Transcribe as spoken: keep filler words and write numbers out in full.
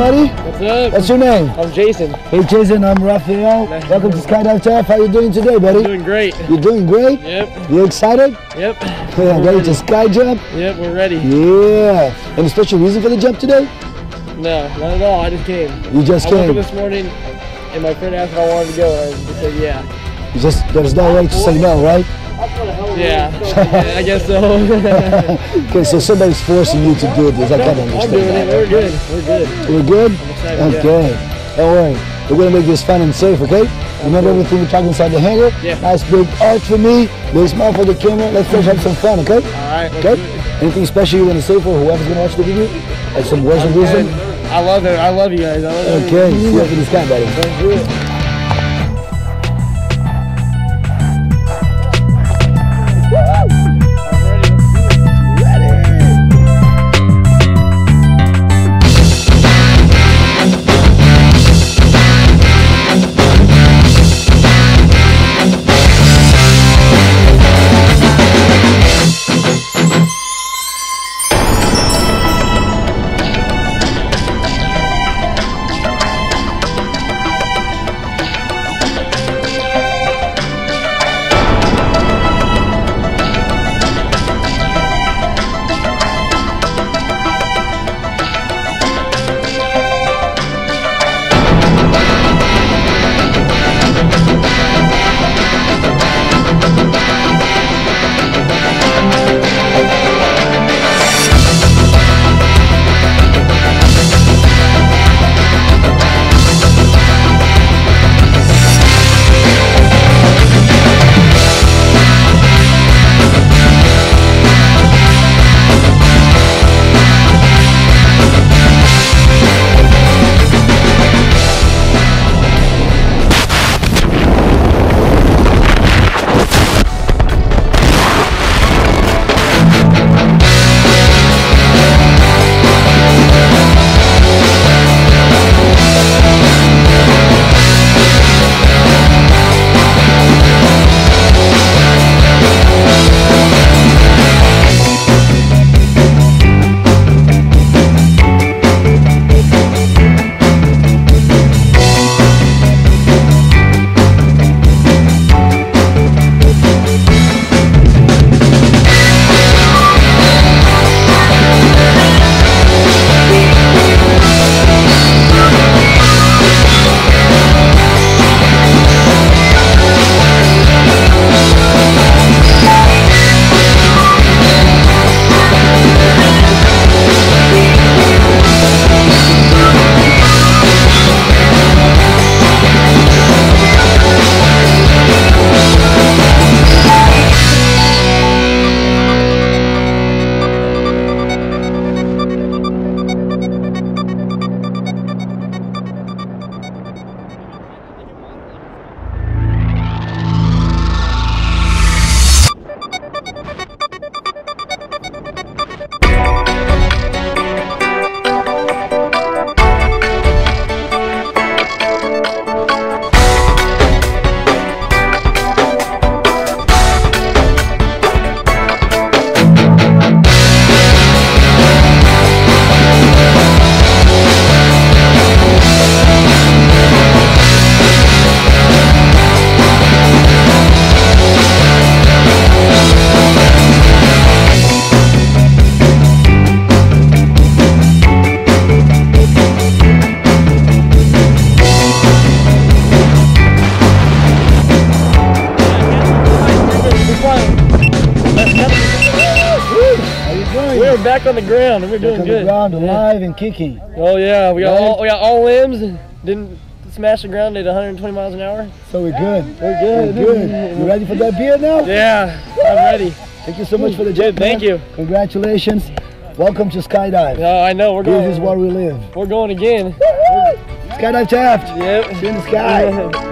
buddy? What's up? What's your name? I'm Jason. Hey Jason, I'm Raphael. Nice. Welcome to Skydive Taft. How you doing today, buddy? I'm doing great. You're doing great? Yep. You excited? Yep. Yeah, ready, ready to sky jump? Yep, we're ready. Yeah. Any special reason for the jump today? No, not at all. I just came. You just I came? I woke up this morning and my friend asked if I wanted to go and I just said yeah. You just, there's no way to say no, right? Yeah, I guess so. Okay, so somebody's forcing you to do this. I can't understand. I'm doing it. We're good. We're good. We're good? Excited, okay. Yeah. Don't worry. We're going to make this fun and safe, okay? Remember everything we talked inside the hangar? Yeah. Nice big arch for me. Big smile for the camera. Let's finish up some fun, okay? All right. Okay? Anything special you want to say for whoever's going to watch the video? Like some words of wisdom? I love it. I love you guys. I love you. Okay. See you after this time, buddy. Thank you. We're back on the ground and we're doing good. Ground, alive yeah. and kicking. Oh yeah, we got right. all we got all limbs and didn't smash the ground at one hundred twenty miles an hour. So we're good. We're good. We're good. You ready for that beer now? Yeah, I'm ready. Thank you so much for the job. Thank you. Congratulations. Welcome to Skydive. Oh, I know we're going. This is where we live. We're going again. Skydive Taft. Yep. See you in the sky.